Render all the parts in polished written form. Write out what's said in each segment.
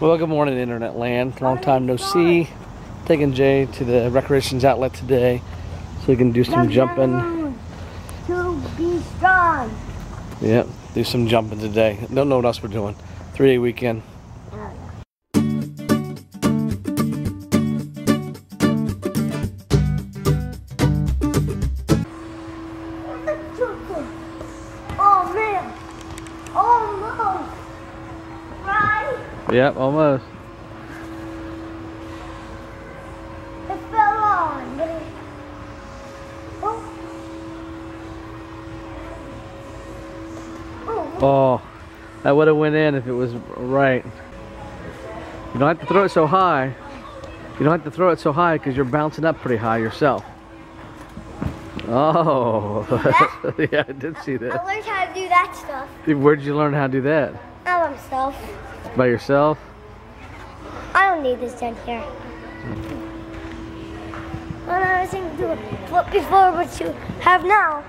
Well, good morning, internet land. Long time no see. Taking Jay to the Recreations Outlet today so he can do some jumping. To be strong. Yep, do some jumping today. Don't know what else we're doing. 3-day weekend. Yep, almost. It fell on, but it... Oh. Oh, that would have went in if it was right. You don't have to throw it so high. You don't have to throw it so high because you're bouncing up pretty high yourself. Oh, yeah, I did see that. I learned how to do that stuff. Where'd you learn how to do that? By myself. By yourself? I don't need this down here. Well, I was thinking to flip before what you have now.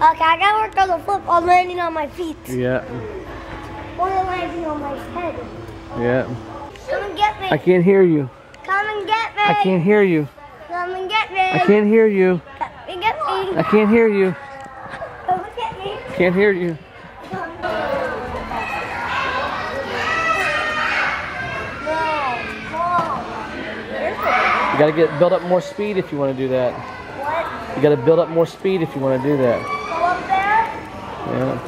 Okay, I gotta work on the flip on landing on my feet. Yeah. Or landing on my head. Yeah. Come and get me. I can't hear you. Come and get me. I can't hear you. Come and get me. I can't hear you. Come and get me. I can't hear you. Come and get me. Can't hear you. You gotta build up more speed if you want to do that. What? You gotta build up more speed if you want to do that. Yeah.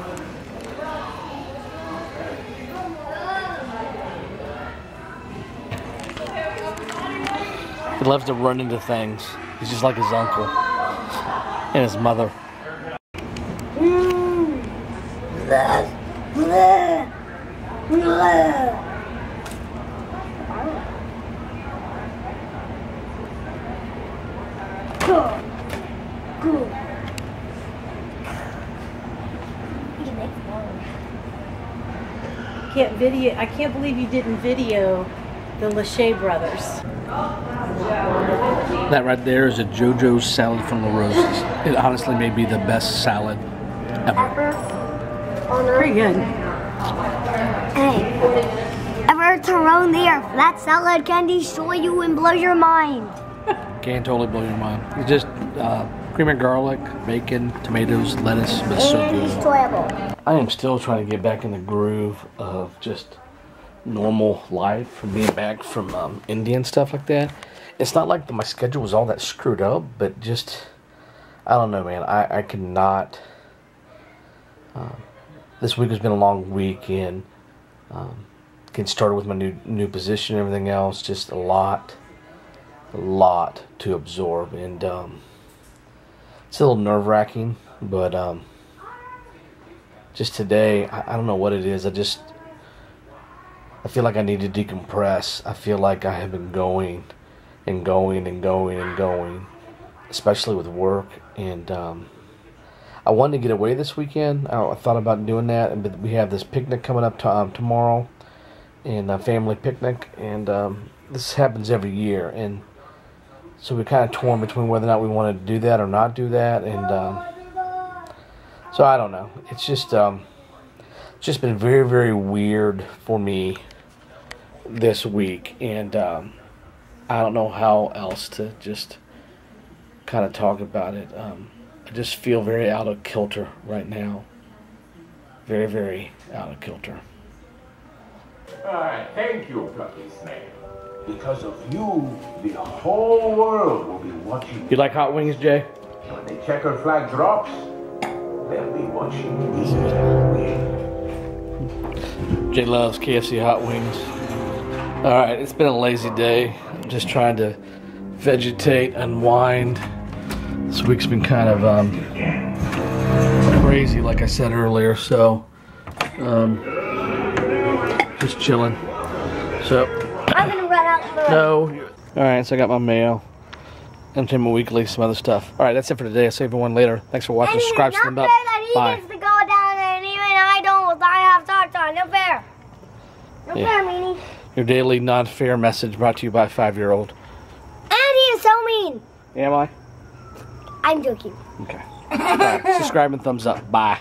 He loves to run into things. He's just like his uncle and his mother. Cool. I can't believe you didn't video the Lachey brothers. That right there is a JoJo's salad from La Rosa's. It honestly may be the best salad ever. Pretty good. Hey, ever thrown the earth? That salad can destroy you and blow your mind. Can totally blow your mind. It's just cream and garlic, bacon, tomatoes, lettuce, but so good. I am still trying to get back in the groove of just normal life from being back from India and stuff like that. It's not like my schedule was all that screwed up, but just, I don't know, man. I could not. This week has been a long week, and getting started with my new position and everything else, just a lot to absorb, and it's a little nerve-wracking, but just today, I don't know what it is. I feel like I need to decompress. I feel like I have been going, especially with work. And I wanted to get away this weekend. I thought about doing that, but we have this picnic coming up tomorrow, and a family picnic. And this happens every year, and so we're kind of torn between whether or not we want to do that or not do that, and. So I don't know. It's just been very, very weird for me this week, and I don't know how else to just kind of talk about it. I just feel very out of kilter right now. Very, very out of kilter. I thank you, Plucky Snail. Because of you, the whole world will be watching. You like hot wings, Jay? When the checker flag drops. They'll be watching me. Jay loves KFC hot wings. Alright, it's been a lazy day. I'm just trying to vegetate, unwind. This week's been kind of crazy, like I said earlier, so just chilling. So I'm gonna run out for it. No. Alright, so I got my mail. Entertainment Weekly, some other stuff. Alright, that's it for today. I'll see everyone later. Thanks for watching. Subscribe, thumbs up. Bye. Okay, yeah. Meanie. Your daily non-fair message brought to you by 5-year-old. And he is so mean. Am I? I'm joking. Okay. All right. Subscribe and thumbs up. Bye.